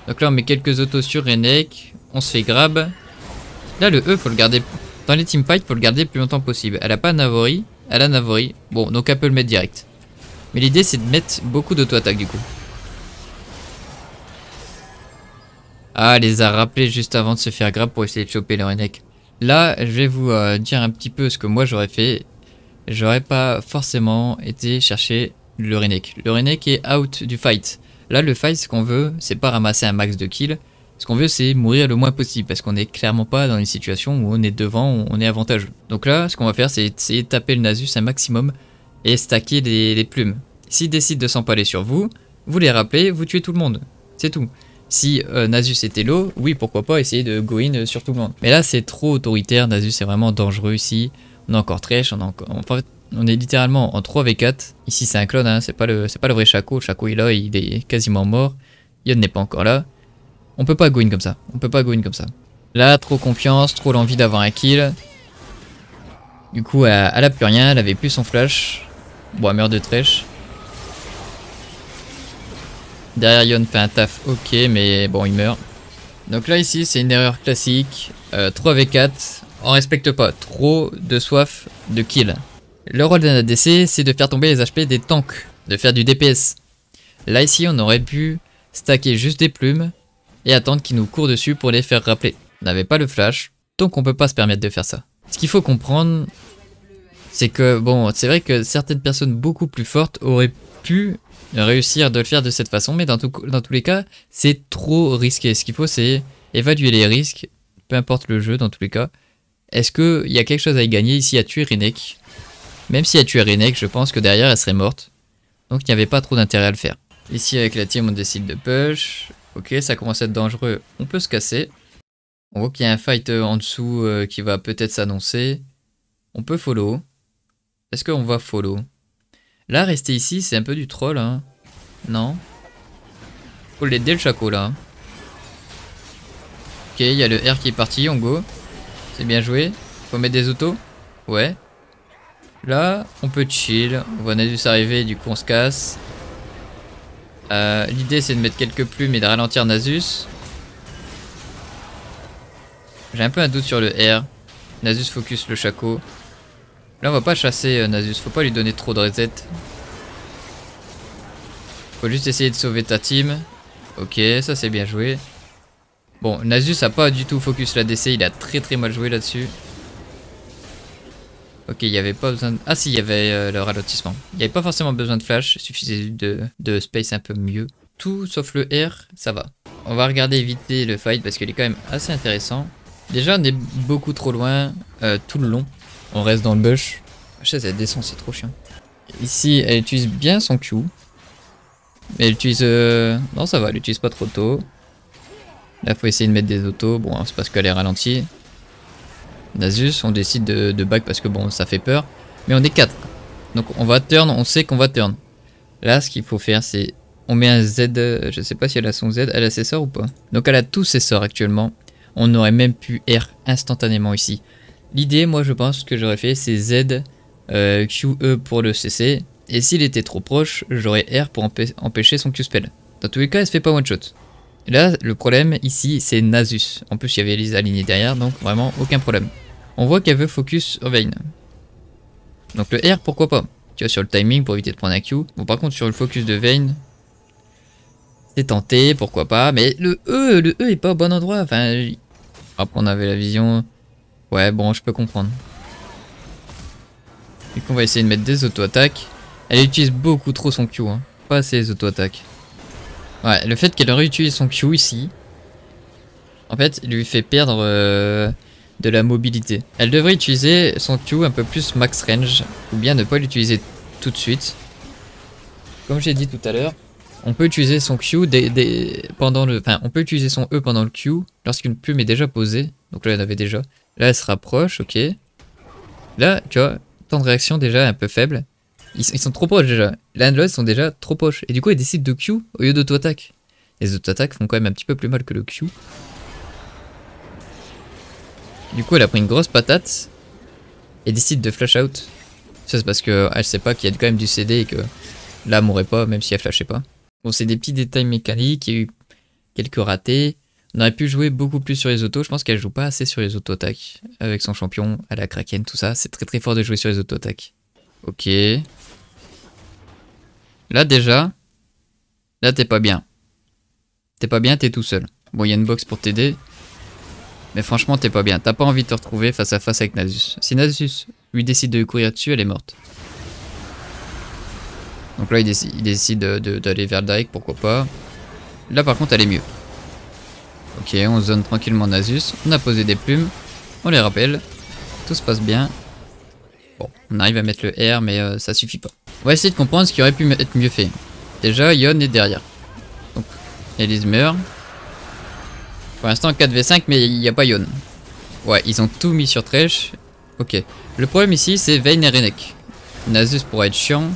Donc là, on met quelques autos sur Renek, on se fait grab. Là, le E, faut le garder. Dans les teamfights, faut le garder le plus longtemps possible. Elle a pas Navori, elle a Navori. Bon, donc elle peut le mettre direct. Mais l'idée, c'est de mettre beaucoup d'auto-attaques du coup. Ah, elle les a rappelés juste avant de se faire grab pour essayer de choper le Renek. Là, je vais vous euh, dire un petit peu ce que moi j'aurais fait. J'aurais pas forcément été chercher le Renek. Le Renek est out du fight. Là, le fight, ce qu'on veut, c'est pas ramasser un max de kills. Ce qu'on veut, c'est mourir le moins possible. Parce qu'on est clairement pas dans une situation où on est devant, où on est avantageux. Donc là, ce qu'on va faire, c'est essayer de taper le Nasus un maximum et stacker les, les plumes. S'il décide de s'empaler sur vous, vous les rappelez, vous tuez tout le monde. C'est tout. Si euh, Nasus était low, oui pourquoi pas essayer de go in sur tout le monde. Mais là c'est trop autoritaire, Nasus c'est vraiment dangereux ici. On a encore Thresh, on, a encore... Enfin, on est littéralement en trois contre quatre. Ici c'est un clone, hein. C'est pas, le... pas le vrai Shaco. Shaco il est là, il est quasiment mort. Yone n'est pas encore là. On peut pas go in comme ça, on peut pas go in comme ça. Là trop confiance, trop l'envie d'avoir un kill. Du coup elle, elle a plus rien, elle avait plus son flash. Bon elle meurt de Thresh. Derrière Yone fait un taf ok mais bon il meurt. Donc là ici c'est une erreur classique, euh, trois contre quatre, on respecte pas, trop de soif de kill. Le rôle d'un A D C c'est de faire tomber les H P des tanks, de faire du D P S. Là ici on aurait pu stacker juste des plumes et attendre qu'ils nous courent dessus pour les faire rappeler. On n'avait pas le flash, donc on peut pas se permettre de faire ça. Ce qu'il faut comprendre, c'est que bon, c'est vrai que certaines personnes beaucoup plus fortes auraient pu réussir de le faire de cette façon, mais dans, tout, dans tous les cas, c'est trop risqué. Ce qu'il faut, c'est évaluer les risques, peu importe le jeu dans tous les cas. Est-ce qu'il y a quelque chose à y gagner ici à tuer Renek? Même si elle tuait Renek, je pense que derrière elle serait morte. Donc il n'y avait pas trop d'intérêt à le faire. Ici avec la team on décide de push. Ok, ça commence à être dangereux, on peut se casser. On voit qu'il y a un fight en dessous qui va peut-être s'annoncer. On peut follow. Est-ce qu'on va follow? Là, rester ici, c'est un peu du troll, hein. Non. Faut l'aider le Shaco là. Ok, il y a le R qui est parti, on go. C'est bien joué. Faut mettre des autos. Ouais. Là, on peut chill. On voit Nasus arriver, du coup on se casse. Euh, L'idée c'est de mettre quelques plumes et de ralentir Nasus. J'ai un peu un doute sur le R. Nasus focus le Shaco. Là on va pas chasser euh, Nasus, faut pas lui donner trop de reset. Faut juste essayer de sauver ta team. Ok, ça c'est bien joué. Bon, Nasus a pas du tout focus la D C, il a très très mal joué là-dessus. Ok, il n'y avait pas besoin de... Ah si, il y avait euh, le ralentissement. Il n'y avait pas forcément besoin de flash, il suffisait de, de space un peu mieux. Tout sauf le R, ça va. On va regarder vite le fight parce qu'il est quand même assez intéressant. Déjà, on est beaucoup trop loin euh, tout le long. On reste dans le bush. La chaise, elle descend, c'est trop chiant. Ici, elle utilise bien son Q. Mais elle utilise... Euh... Non, ça va, elle utilise pas trop tôt. Là, il faut essayer de mettre des autos. Bon, c'est parce qu'elle est ralentie. Nasus, on décide de, de back parce que bon, ça fait peur. Mais on est quatre. Donc on va turn, on sait qu'on va turn. Là, ce qu'il faut faire, c'est... On met un Z, je sais pas si elle a son Z, elle a ses sorts ou pas. Donc elle a tous ses sorts actuellement. On aurait même pu R instantanément ici. L'idée, moi je pense que j'aurais fait, c'est Z, euh, Q E pour le C C. Et s'il était trop proche, j'aurais R pour empê empêcher son Q-spell. Dans tous les cas, elle se fait pas one-shot. Là, le problème ici, c'est Nasus. En plus, il y avait Elise alignée derrière, donc vraiment aucun problème. On voit qu'elle veut focus sur Vayne. Donc le R, pourquoi pas? Tu vois, sur le timing pour éviter de prendre un Q. Bon, par contre, sur le focus de Vayne, c'est tenté, pourquoi pas? Mais le E, le E est pas au bon endroit. Enfin, hop, on avait la vision. Ouais, bon, je peux comprendre. Du coup, on va essayer de mettre des auto-attaques. Elle utilise beaucoup trop son Q, hein. Pas ses auto-attaques. Ouais, le fait qu'elle réutilise son Q ici, en fait, lui fait perdre... Euh... de la mobilité. Elle devrait utiliser son Q un peu plus max range ou bien ne pas l'utiliser tout de suite. Comme j'ai dit tout à l'heure, on peut utiliser son Q des, des, pendant le, enfin, on peut utiliser son E pendant le Q lorsqu'une plume est déjà posée. Donc là, elle avait déjà. Là, elle se rapproche, ok. Là, tu vois, temps de réaction déjà un peu faible. Ils, ils sont trop proches déjà. L'un de l'autre sont déjà trop proches. Et du coup, ils décident de Q au lieu d'auto-attaque. Les auto-attaques font quand même un petit peu plus mal que le Q. Du coup, elle a pris une grosse patate et décide de flash out. Ça, c'est parce qu'elle sait pas qu'il y a quand même du C D et que là, elle mourrait pas, même si elle flashait pas. Bon, c'est des petits détails mécaniques. Il y a eu quelques ratés. On aurait pu jouer beaucoup plus sur les autos. Je pense qu'elle joue pas assez sur les auto-attaques avec son champion à la Kraken, tout ça. C'est très très fort de jouer sur les auto-attaques. Ok. Là, déjà, là, t'es pas bien. T'es pas bien, t'es tout seul. Bon, il y a une box pour t'aider. Mais franchement, t'es pas bien. T'as pas envie de te retrouver face à face avec Nasus. Si Nasus lui décide de courir dessus, elle est morte. Donc là, il décide, il décide d'aller vers le Drake, pourquoi pas. Là, par contre, elle est mieux. Ok, on zone tranquillement Nasus. On a posé des plumes. On les rappelle. Tout se passe bien. Bon, on arrive à mettre le R, mais euh, ça suffit pas. On va essayer de comprendre ce qui aurait pu être mieux fait. Déjà, Yone est derrière. Donc, Elise meurt. Pour l'instant quatre v cinq, mais il n'y a pas Yone. Ouais, ils ont tout mis sur Thresh. Ok. Le problème ici, c'est Vayne et Renek. Nasus pourrait être chiant.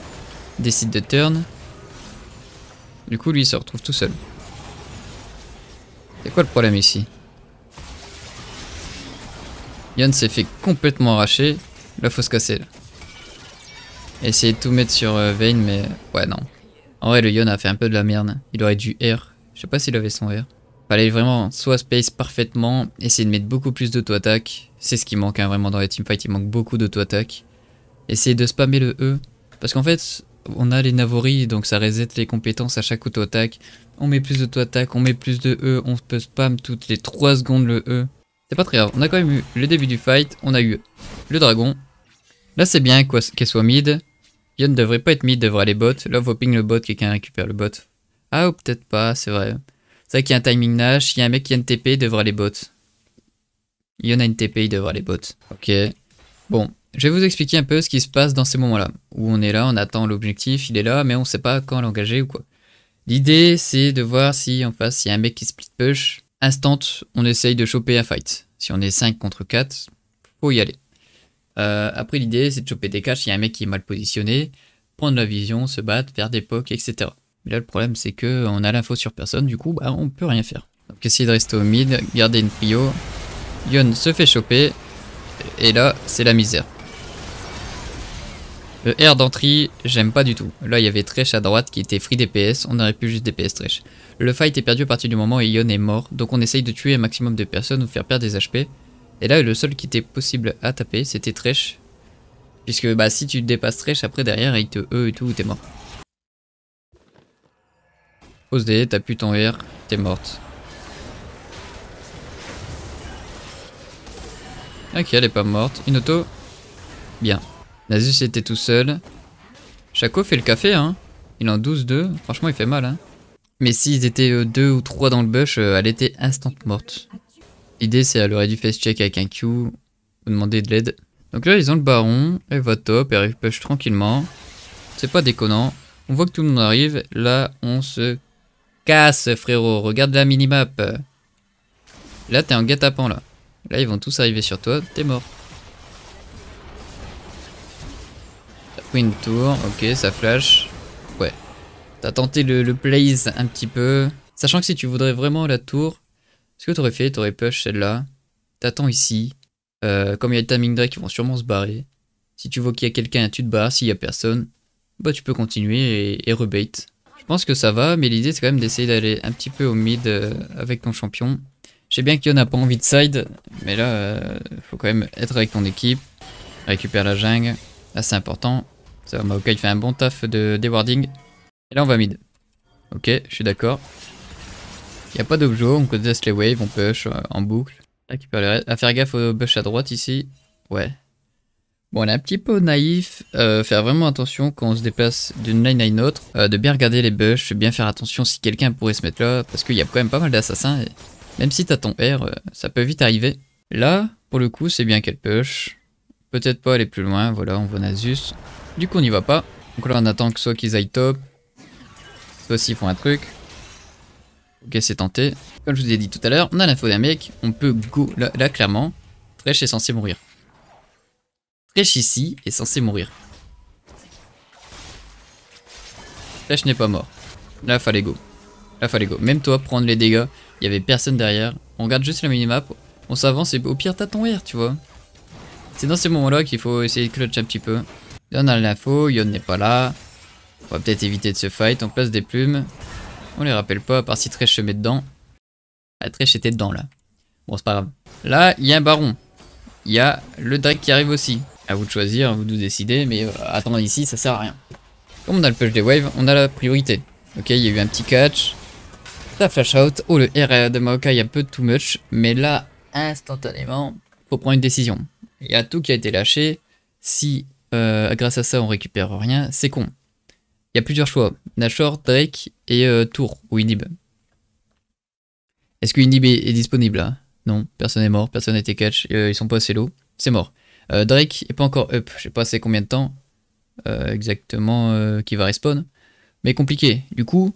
Décide de turn. Du coup, lui, il se retrouve tout seul. C'est quoi le problème ici? Yone s'est fait complètement arracher. Là, faut se casser. Là. Essayer de tout mettre sur euh, Vayne, mais... Ouais, non. En vrai, le Yone a fait un peu de la merde. Il aurait dû R. Je sais pas s'il avait son R. Fallait vraiment soit space parfaitement, essayer de mettre beaucoup plus d'auto-attaque. C'est ce qui manque hein, vraiment dans les teamfights, il manque beaucoup d'auto-attaque. Essayer de spammer le E. Parce qu'en fait, on a les Navori, donc ça reset les compétences à chaque auto-attaque. On met plus d'auto-attaque, on met plus de E, on peut spam toutes les trois secondes le E. C'est pas très grave, on a quand même eu le début du fight, on a eu le dragon. Là c'est bien qu'elle soit mid. Yone ne devrait pas être mid, devrait aller bot. Là on ping le bot, quelqu'un récupère le bot. Ah ou peut-être pas, c'est vrai. C'est vrai qu'il y a un timing Nash, il y a un mec qui a une T P, il devrait aller bot. Yone a une T P, il devrait aller bot. Ok. Bon, je vais vous expliquer un peu ce qui se passe dans ces moments-là. Où on est là, on attend l'objectif, il est là, mais on ne sait pas quand l'engager ou quoi. L'idée, c'est de voir si en face, il y a un mec qui split push. Instant, on essaye de choper un fight. Si on est cinq contre quatre, faut y aller. Euh, après, l'idée, c'est de choper des caches, il y a un mec qui est mal positionné, prendre la vision, se battre, faire des pocs, et cetera. Mais là, le problème, c'est qu'on a l'info sur personne, du coup, bah, on peut rien faire. Donc, essayez de rester au mid, garder une prio. Yone se fait choper. Et là, c'est la misère. Le R d'entrée, j'aime pas du tout. Là, il y avait Thresh à droite qui était free D P S. On aurait pu juste D P S Thresh. Le fight est perdu à partir du moment où Yone est mort. Donc, on essaye de tuer un maximum de personnes ou faire perdre des H P. Et là, le seul qui était possible à taper, c'était Thresh. Puisque bah, si tu dépasses Thresh, après derrière, il te E et tout, t'es mort. Pose D, t'appuies ton R, t'es morte. Ok, elle est pas morte. Une auto. Bien. Nasus était tout seul. Shaco fait le café, hein. Il est en douze deux. Franchement, il fait mal, hein. Mais s'ils étaient deux ou trois dans le bush, elle était instant morte. L'idée, c'est qu'elle aurait dû face check avec un Q. Vous demander de l'aide. Donc là, ils ont le baron. Elle va top. Elle push tranquillement. C'est pas déconnant. On voit que tout le monde arrive. Là, on se casse, frérot. Regarde la minimap. Là, t'es en guet-apens, là. Là, ils vont tous arriver sur toi, t'es mort. T'as pris une tour, ok, ça flash. Ouais. T'as tenté le, le plays un petit peu. Sachant que si tu voudrais vraiment la tour, ce que t'aurais fait, t'aurais push celle-là. T'attends ici. Euh, comme il y a le timing Drake, ils vont sûrement se barrer. Si tu vois qu'il y a quelqu'un, tu te barres. S'il y a personne, bah tu peux continuer et, et rebait. Je pense que ça va, mais l'idée c'est quand même d'essayer d'aller un petit peu au mid euh, avec ton champion. Je sais bien que Yone n'a pas envie de side, mais là, euh, faut quand même être avec ton équipe. Récupère la jungle, là c'est important. Ça va, Maokai fait un bon taf de dewarding. Et là on va mid. Ok, je suis d'accord. Il n'y a pas d'objo, on conteste les waves, on push euh, en boucle. Récupère les restes. À faire gaffe au bush à droite ici. Ouais. Bon, on est un petit peu naïf. Euh, faire vraiment attention quand on se déplace d'une lane à une autre. Euh, de bien regarder les bushs, bien faire attention si quelqu'un pourrait se mettre là. Parce qu'il y a quand même pas mal d'assassins. Et... même si t'as ton R, ça peut vite arriver. Là, pour le coup, c'est bien qu'elle push. Peut-être pas aller plus loin. Voilà, on voit Nasus. Du coup, on n'y va pas. Donc là, on attend que soit qu'ils aillent top, soit s'ils font un truc. Ok, c'est tenté. Comme je vous ai dit tout à l'heure, on a l'info d'un mec. On peut go. Là, là clairement, Thresh est censé mourir. Thresh ici est censé mourir. Thresh n'est pas mort. Là, fallait go. Là, fallait go. Même toi, prendre les dégâts. Il y avait personne derrière, on regarde juste la minimap, on s'avance et au pire t'as ton R, tu vois. C'est dans ces moments-là qu'il faut essayer de clutch un petit peu. Là on a l'info, Yone n'est pas là. On va peut-être éviter de se fight, on place des plumes. On les rappelle pas, à part si Thresh se met dedans. Ah, Thresh était dedans là. Bon, c'est pas grave. Là, il y a un baron. Il y a le Drake qui arrive aussi. À vous de choisir, à vous de décider, mais euh, attendre ici, ça sert à rien. Comme on a le push des waves, on a la priorité. Ok, il y a eu un petit catch. La flash out, oh le R de Maokai est un peu too much, mais là instantanément faut prendre une décision. Il y a tout qui a été lâché, si euh, grâce à ça on récupère rien, c'est con. Il y a plusieurs choix, Nashor, Drake et euh, Tour ou Inhib. Est-ce que Inhib est, est disponible là? Non, personne est mort, personne n'était catch, euh, ils sont pas assez low, c'est mort. Euh, Drake est pas encore up, je sais pas c'est combien de temps euh, exactement euh, qui va respawn, mais compliqué, du coup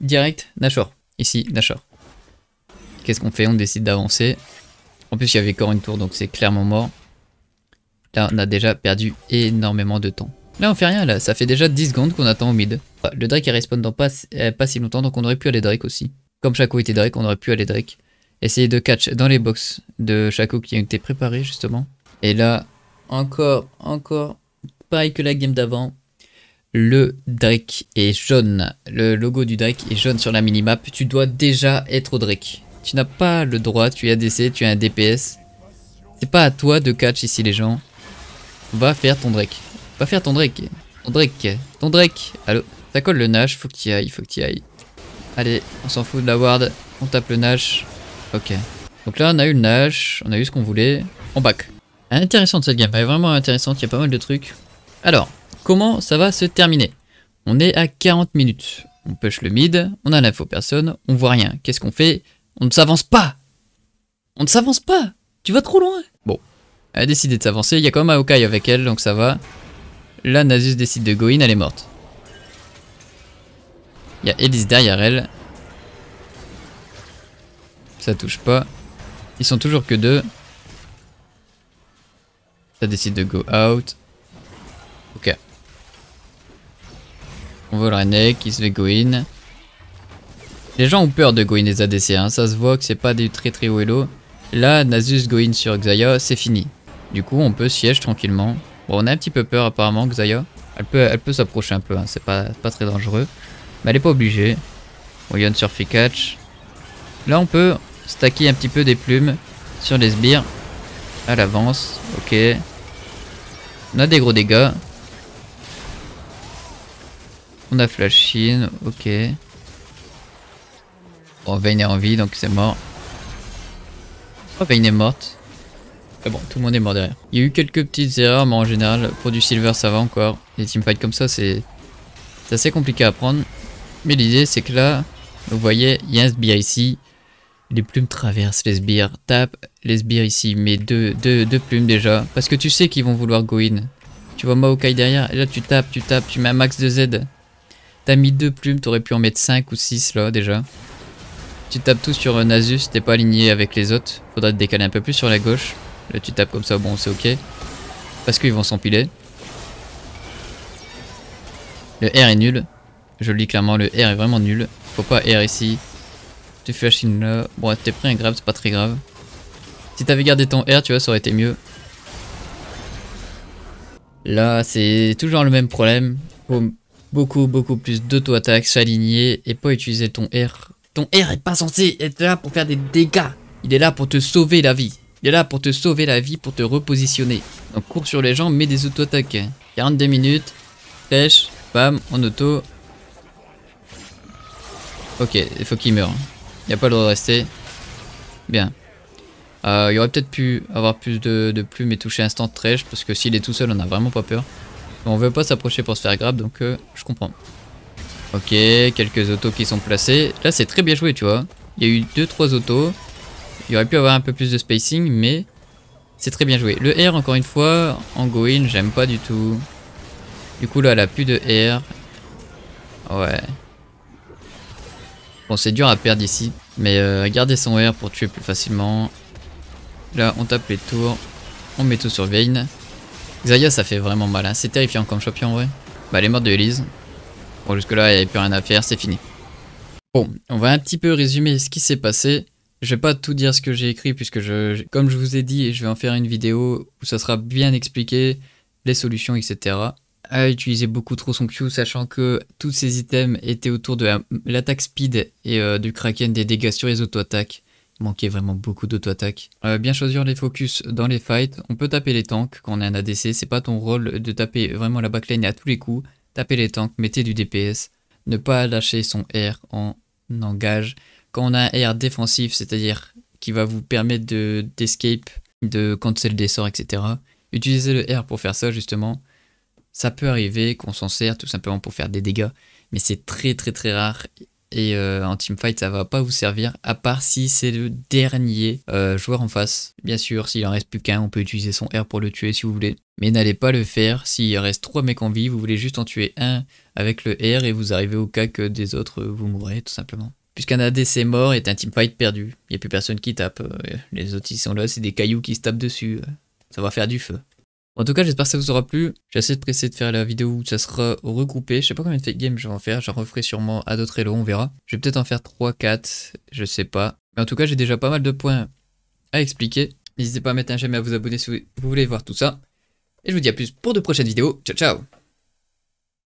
direct Nashor. Ici, Nashor. Qu'est-ce qu'on fait? On décide d'avancer. En plus, il y avait encore une tour, donc c'est clairement mort. Là, on a déjà perdu énormément de temps. Là, on fait rien, là. Ça fait déjà dix secondes qu'on attend au mid. Le Drake, il respawn dans pas, pas si longtemps, donc on aurait pu aller Drake aussi. Comme Shaco était Drake, on aurait pu aller Drake. Essayer de catch dans les box de Shaco qui a été préparé, justement. Et là, encore, encore, pareil que la game d'avant. Le Drake est jaune. Le logo du Drake est jaune sur la minimap. Tu dois déjà être au Drake. Tu n'as pas le droit, tu es A D C, tu es un D P S. C'est pas à toi de catch ici les gens. Va faire ton Drake. Va faire ton Drake. Ton Drake, ton Drake. Allô, ça colle le Nash, faut qu'il y aille, faut qu'il y aille. Allez, on s'en fout de la ward, on tape le Nash. Ok. Donc là, on a eu le Nash, on a eu ce qu'on voulait. On back. Intéressante cette game, elle est vraiment intéressante, il y a pas mal de trucs. Alors, comment ça va se terminer? On est à quarante minutes. On push le mid, on a l'info personne, on voit rien. Qu'est-ce qu'on fait? On ne s'avance pas. On ne s'avance pas. Tu vas trop loin. Bon, elle a décidé de s'avancer, il y a quand même Maokai avec elle, donc ça va. Là, Nasus décide de go in, elle est morte. Il y a Elise derrière elle. Ça touche pas. Ils sont toujours que deux. Ça décide de go out. Ok. On voit le Renek, il se fait go in. Les gens ont peur de go in les A D C, hein. Ça se voit que c'est pas des très très haut elo. Là, Nasus go in sur Xayah, c'est fini. Du coup, on peut siège tranquillement. Bon, on a un petit peu peur apparemment, Xayah. Elle peut, elle peut s'approcher un peu, hein. C'est pas, pas très dangereux. Mais elle est pas obligée. Bon, Yone sur free catch. Là, on peut stacker un petit peu des plumes sur les sbires. À l'avance, ok. On a des gros dégâts. On a flash in, ok. Bon, Vayne est en vie, donc c'est mort. Oh, Vayne est morte. Ah bon, tout le monde est mort derrière. Il y a eu quelques petites erreurs, mais en général, pour du silver, ça va encore. Des teamfights comme ça, c'est assez compliqué à prendre. Mais l'idée, c'est que là, vous voyez, il y a un sbire ici. Les plumes traversent les sbires. Tape les sbires ici. Mets deux, deux, deux plumes déjà. Parce que tu sais qu'ils vont vouloir go in. Tu vois Maokai derrière. Et là, tu tapes, tu tapes. Tu mets un max de Z. T'as mis deux plumes. T'aurais pu en mettre cinq ou six là déjà. Tu tapes tout sur Nasus. T'es pas aligné avec les autres. Faudrait te décaler un peu plus sur la gauche. Là, tu tapes comme ça. Bon, c'est ok. Parce qu'ils vont s'empiler. Le R est nul. Je le dis clairement. Le R est vraiment nul. Faut pas R ici. Tu fais la chine là. Bon, t'es pris un grab, c'est pas très grave. Si t'avais gardé ton R, tu vois, ça aurait été mieux. Là, c'est toujours le même problème. Faut beaucoup, beaucoup plus d'auto-attaque, s'aligner et pas utiliser ton R. Ton R est pas censé être là pour faire des dégâts. Il est là pour te sauver la vie. Il est là pour te sauver la vie, pour te repositionner. Donc, cours sur les gens, mets des auto-attaques. quarante-deux minutes. Thresh, bam, en auto. Ok, il faut qu'il meure. Il n'y a pas le droit de rester. Bien. Euh, il aurait peut-être pu avoir plus de, de plumes et toucher instant Thresh. Parce que s'il est tout seul, on n'a vraiment pas peur. Mais on veut pas s'approcher pour se faire grab. Donc euh, je comprends. Ok, quelques autos qui sont placés. Là, c'est très bien joué, tu vois. Il y a eu deux trois autos. Il aurait pu avoir un peu plus de spacing. Mais c'est très bien joué. Le R, encore une fois, en go-in, j'aime pas du tout. Du coup, là, elle a plus de R. Ouais. Bon, c'est dur à perdre ici, mais euh, garder son R pour tuer plus facilement. Là, on tape les tours, on met tout sur Vayne. Xayah, ça fait vraiment mal, hein. C'est terrifiant comme champion en vrai. Bah, elle est morte de Elise. Bon, jusque-là, il n'y avait plus rien à faire, c'est fini. Bon, on va un petit peu résumer ce qui s'est passé. Je vais pas tout dire ce que j'ai écrit, puisque je, comme je vous ai dit, je vais en faire une vidéo où ça sera bien expliqué, les solutions, et cetera. A utilisé beaucoup trop son Q, sachant que tous ces items étaient autour de l'attaque speed et euh, du Kraken, des dégâts sur les auto-attaques. Il manquait vraiment beaucoup d'auto-attaques. Euh, bien choisir les focus dans les fights. On peut taper les tanks quand on est un A D C. C'est pas ton rôle de taper vraiment la backlane à tous les coups. Tapez les tanks, mettez du D P S. Ne pas lâcher son R en engage. Quand on a un R défensif, c'est-à-dire qui va vous permettre d'escape, de, de cancel des sorts, et cetera. Utilisez le R pour faire ça justement. Ça peut arriver qu'on s'en sert tout simplement pour faire des dégâts, mais c'est très très très rare et euh, en teamfight ça va pas vous servir à part si c'est le dernier euh, joueur en face. Bien sûr, s'il en reste plus qu'un, on peut utiliser son R pour le tuer si vous voulez, mais n'allez pas le faire s'il reste trois mecs en vie, vous voulez juste en tuer un avec le R et vous arrivez au cas que des autres vous mourrez tout simplement. Puisqu'un A D C mort est un teamfight perdu, il n'y a plus personne qui tape, les autres ils sont là, c'est des cailloux qui se tapent dessus, ça va faire du feu. En tout cas, j'espère que ça vous aura plu. J'ai assez de pressé de faire la vidéo où ça sera regroupé. Je sais pas combien de fake games je vais en faire. J'en referai sûrement à d'autres élos, on verra. Je vais peut-être en faire trois quatre, je sais pas. Mais en tout cas, j'ai déjà pas mal de points à expliquer. N'hésitez pas à mettre un j'aime et à vous abonner si vous voulez voir tout ça. Et je vous dis à plus pour de prochaines vidéos. Ciao, ciao!